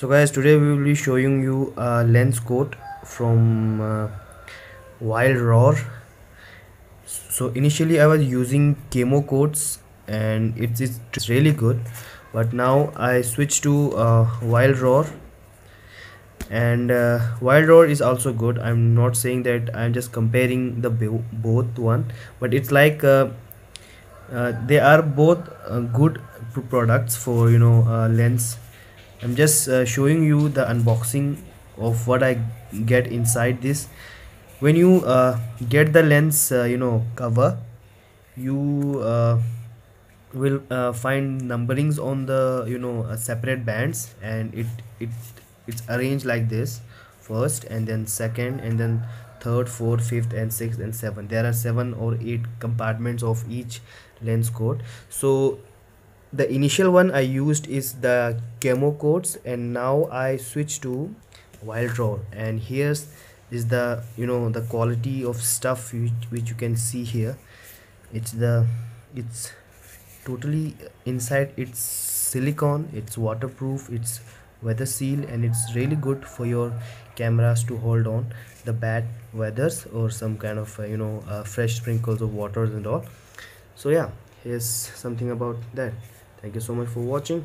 So guys, today we will be showing you a lens coat from Wildroar. So initially I was using Cam-o-coats and it's really good, but now I switched to Wildroar, and Wildroar is also good. I'm not saying that, I'm just comparing the both one, but it's like they are both good products for, you know, lens. I'm just showing you the unboxing of what I get inside this. When you get the lens you know, cover, you will find numberings on the, you know, separate bands, and it's arranged like this: first, and then second, and then third, fourth, fifth, and sixth, and seventh. There are 7 or 8 compartments of each lens coat. So the initial one I used is the Cam-o-coats, and now I switch to Wildroar, and here's is the, you know, the quality of stuff which you can see here. It's totally inside. It's silicone, it's waterproof, it's weather seal, and it's really good for your cameras to hold on the bad weathers or some kind of fresh sprinkles of waters and all. So yeah, here's something about that. Thank you so much for watching.